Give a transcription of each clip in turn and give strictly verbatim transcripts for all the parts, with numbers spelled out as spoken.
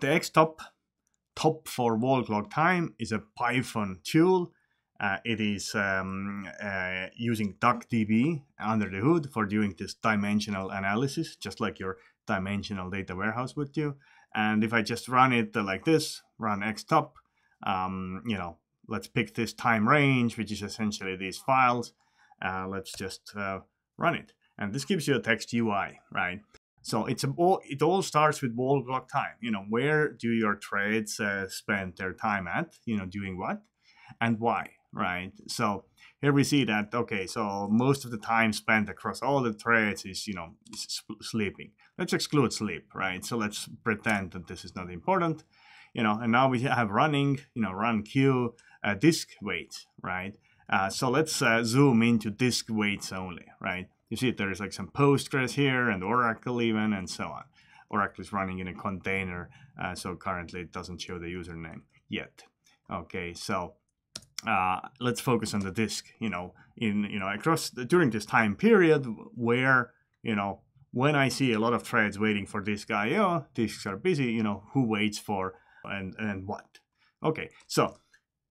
The Xtop, top for wall clock time, is a Python tool. Uh, it is um, uh, using DuckDB under the hood for doing this dimensional analysis, just like your dimensional data warehouse would do. And if I just run it like this, run Xtop, um, you know, let's pick this time range, which is essentially these files. Uh, let's just uh, run it. And this gives you a text U I, right? So it's a, it all starts with wall clock time. You know, where do your threads uh, spend their time at, you know, doing what and why, right? So here we see that, okay, so most of the time spent across all the threads is, you know, sleeping. Let's exclude sleep, right? So let's pretend that this is not important, you know, and now we have running, you know, run queue, uh, disk weights, right? Uh, so let's uh, zoom into disk weights only, right? You see there's like some Postgres here and Oracle even and so on. Oracle is running in a container, uh, so currently it doesn't show the username yet. Okay, so uh, let's focus on the disk. You know, in you know across the, during this time period where you know when I see a lot of threads waiting for disk I O, disks are busy. You know who waits for and and what. Okay, so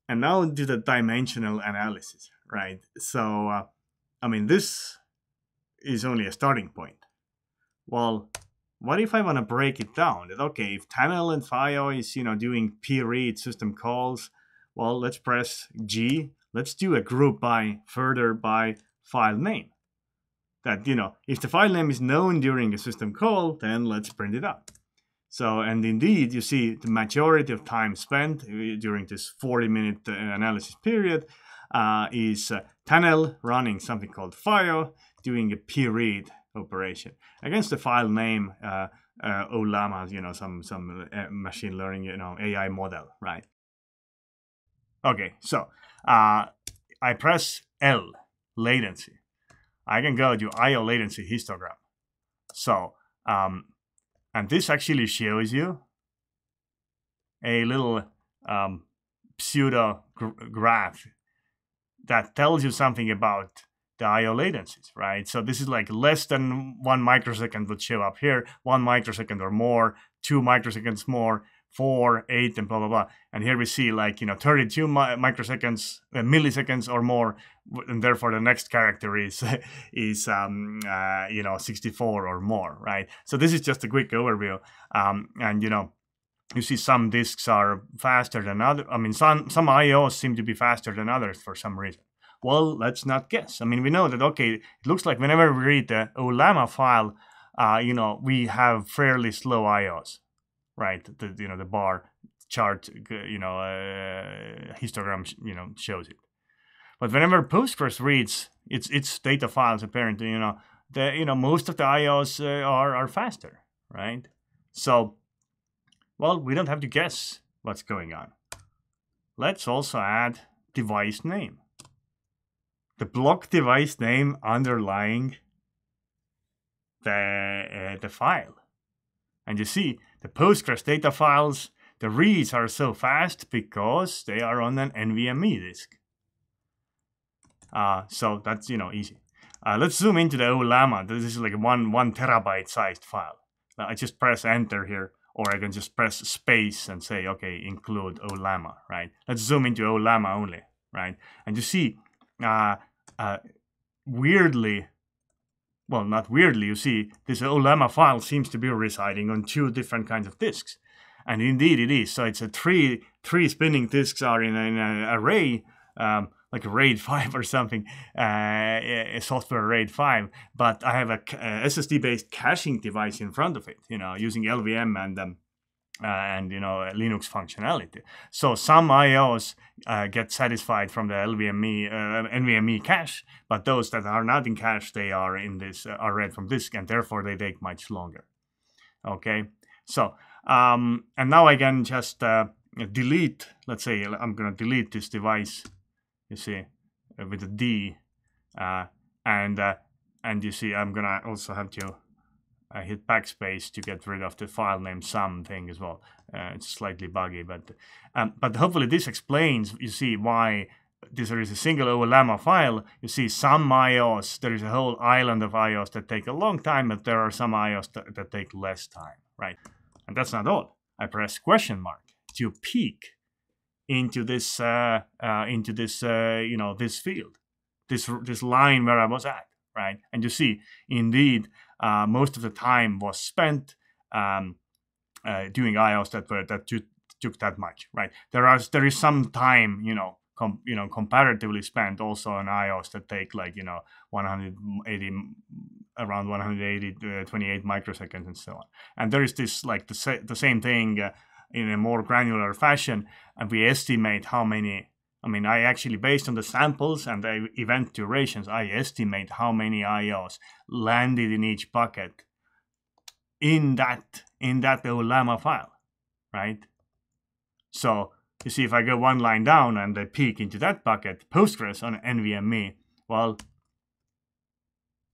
and now do the dimensional analysis, right? So uh, I mean this is only a starting point. Well, what if I want to break it down? That okay, if Tanel and Fayo is you know doing pread system calls, well, let's press G. Let's do a group by further by file name. That you know, if the file name is known during a system call, then let's print it out. So, and indeed, you see the majority of time spent during this forty-minute analysis period uh, is uh, Tanel running something called Fayo, doing a pread operation against the file name uh, uh, Ollama, you know, some some uh, machine learning, you know, A I model, right? Okay, so uh, I press L, latency. I can go to I O latency histogram. So, um, and this actually shows you a little um, pseudo gr- graph that tells you something about the I O latencies, right? So this is like less than one microsecond would show up here, one microsecond or more, two microseconds more, four, eight, and blah, blah, blah. And here we see like, you know, thirty-two mi microseconds, uh, milliseconds or more, and therefore the next character is, is um, uh, you know, sixty-four or more, right? So this is just a quick overview. Um, and, you know, you see some disks are faster than others. I mean, some, some I Os seem to be faster than others for some reason. Well, let's not guess. I mean, we know that, okay, it looks like whenever we read the Ollama file, uh, you know, we have fairly slow I Os, right? The, you know, the bar chart, you know, uh, histogram, you know, shows it. But whenever Postgres reads its its data files, apparently, you know, the, you know, most of the I Os uh, are, are faster, right? So, well, we don't have to guess what's going on. Let's also add device name. The block device name underlying the, uh, the file. And you see, the Postgres data files, the reads are so fast because they are on an N V M E disk. Uh, so that's, you know, easy. Uh, let's zoom into the Ollama. This is like a one, one terabyte sized file. Now I just press enter here, or I can just press space and say, okay, include Ollama, right? Let's zoom into Ollama only, right? And you see, Uh, uh, weirdly, well, not weirdly, you see, this Ollama file seems to be residing on two different kinds of disks. And indeed it is. So it's a three, three spinning disks are in an array, um, like RAID five or something, uh, a software RAID five. But I have a, a S S D-based caching device in front of it, you know, using L V M and um, Uh, and you know Linux functionality. So some I Os uh, get satisfied from the L V M E uh, N V M E cache, but those that are not in cache, they are in this uh, are read from disk, and therefore they take much longer. Okay, so um, and now I can just uh, delete. Let's say I'm gonna delete this device. You see, with a D, uh, and uh, and you see I'm gonna also have to. I hit backspace to get rid of the file name something as well. Uh, it's slightly buggy, but um, but hopefully this explains, you see, why this, there is a single Ollama file. You see some I Os, there is a whole island of I Os that take a long time, but there are some I Os that, that take less time, right? And that's not all. I press question mark to peek into this uh, uh, into this uh, you know this field, this this line where I was at, right? And you see, indeed, uh, most of the time was spent um, uh, doing I Os that were that took, took that much, right? There are there is some time, you know. Com, you know, comparatively spent also on I Os that take like, you know, one hundred eighty, around one hundred eighty, uh, twenty-eight microseconds and so on. And there is this like the, sa the same thing uh, in a more granular fashion. And we estimate how many, I mean, I actually, based on the samples and the event durations, I estimate how many I Os landed in each bucket in that, in that Ollama file, right? So, you see, if I go one line down and I peek into that bucket, Postgres on N V M E, well,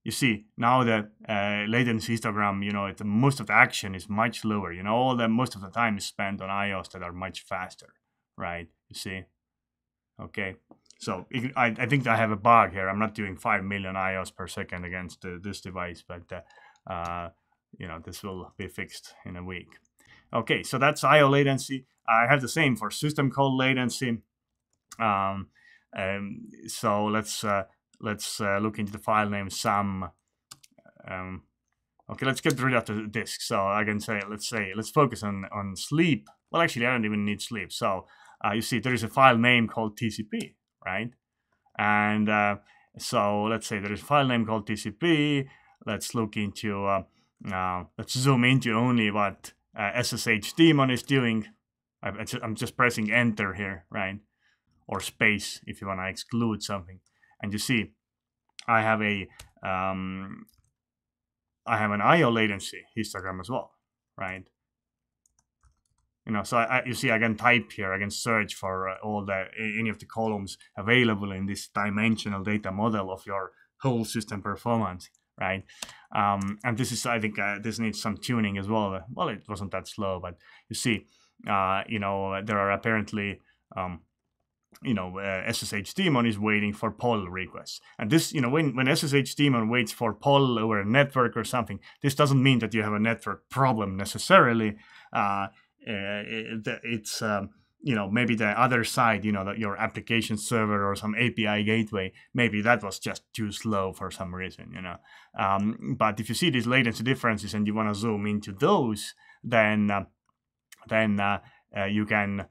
you see, now the uh, latency histogram, you know, it, most of the action is much lower. You know, all the most of the time is spent on I Os that are much faster, right? You see? Okay. So it, I, I think I have a bug here. I'm not doing five million I Os per second against uh, this device, but, uh, uh, you know, this will be fixed in a week. Okay, so that's I O latency. I have the same for system call latency. Um, um, so let's uh, let's uh, look into the file name sum. Um, okay, let's get rid of the disk. So I can say, let's say, let's focus on on sleep. Well, actually, I don't even need sleep. So uh, you see, there is a file name called T C P, right? And uh, so let's say there is a file name called T C P. Let's look into. Uh, uh, let's zoom into only what uh, S S H daemon is doing. I'm just pressing enter here, right? Or space if you want to exclude something. And you see, I have a, um, I have an I O latency histogram as well, right? You know, so I, you see, I can type here, I can search for uh, all the any of the columns available in this dimensional data model of your whole system performance, right? Um, and this is, I think, uh, this needs some tuning as well. Well, it wasn't that slow, but you see. Uh, you know, there are apparently, um, you know, uh, S S H daemon is waiting for poll requests. And this, you know, when, when S S H daemon waits for poll over a network or something, this doesn't mean that you have a network problem necessarily. Uh, it, it's, um, you know, maybe the other side, you know, that your application server or some A P I gateway, maybe that was just too slow for some reason, you know. Um, but if you see these latency differences and you want to zoom into those, then... Uh, then uh, uh, you can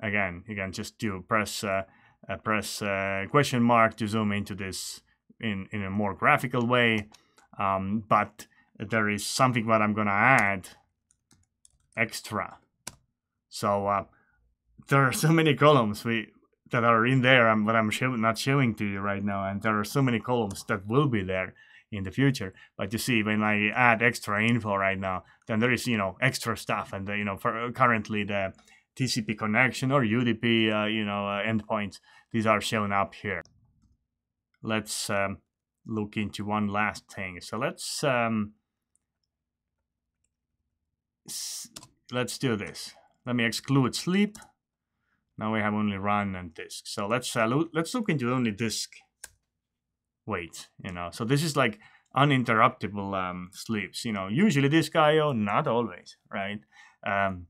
again you can just do press uh, uh, press uh, question mark to zoom into this in in a more graphical way, um, but there is something that I'm gonna add extra. So uh, there are so many columns we that are in there and what I'm show not showing to you right now, and there are so many columns that will be there in the future. But you see, when I add extra info right now, then there is, you know, extra stuff. And, you know, for currently the T C P connection or U D P, uh, you know, uh, endpoints, these are shown up here. Let's um, look into one last thing. So let's, um, let's do this. Let me exclude sleep. Now we have only run and disk. So let's, uh, lo let's look into only disk. Wait, you know, so this is like uninterruptible um, sleeps, you know, usually this I O, not always, right? Um,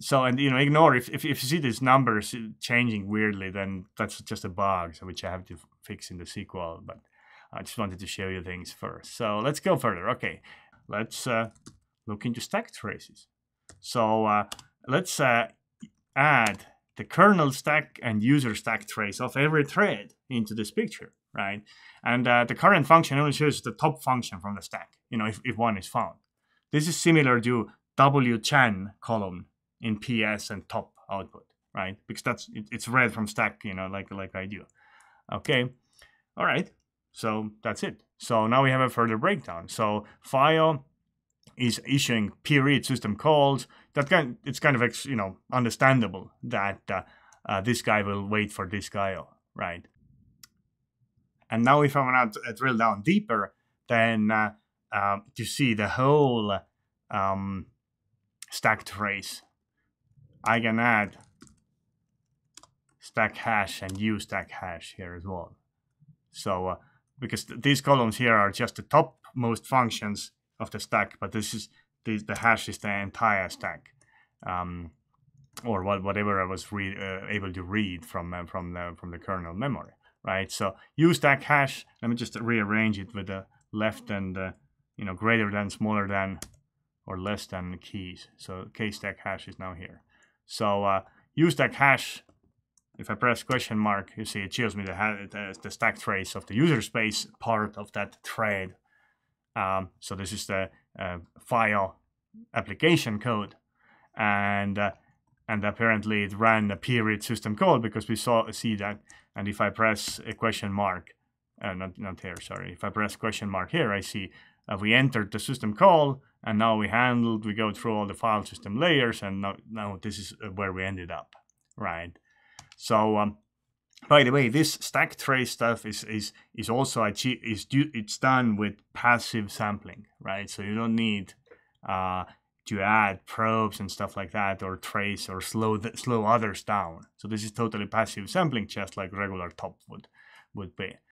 so, and, you know, ignore, if, if, if you see these numbers changing weirdly, then that's just a bug, so which I have to fix in the sequel, but I just wanted to show you things first. So let's go further. Okay, let's uh, look into stack traces. So uh, let's uh, add the kernel stack and user stack trace of every thread into this picture. Right, and uh, the current function only shows the top function from the stack, you know, if, if one is found. This is similar to W CHAN column in P S and top output, right? Because that's it, it's read from stack, you know, like like I do. Okay, all right. So that's it. So now we have a further breakdown. So file is issuing pread system calls. That kind, it's kind of, you know, understandable that uh, uh, this guy will wait for this guy, right? And now if I want to drill down deeper, then uh, uh, to see the whole um, stack trace, I can add stack hash and UStack hash here as well. So uh, because th these columns here are just the topmost functions of the stack, but this is the, the hash is the entire stack. um, or what, whatever I was read, uh, able to read from uh, from the from the kernel memory, right? So UStack hash. Let me just rearrange it with the left and uh, you know, greater than, smaller than, or less than keys. So kstack hash is now here. So uh, UStack hash. If I press question mark, you see it shows me the, the, the stack trace of the user space part of that thread. Um, so this is the uh, file application code, and uh, and apparently it ran a period system call because we saw see that. And if I press a question mark, uh, not not here, sorry. If I press question mark here, I see uh, we entered the system call, and now we handled. We go through all the file system layers, and now now this is where we ended up, right? So, um, by the way, this stack trace stuff is is is also achieve, is do, it's done with passive sampling, right? So you don't need uh, to add probes and stuff like that, or trace, or slow th slow others down. So this is totally passive sampling, just like regular top would would be.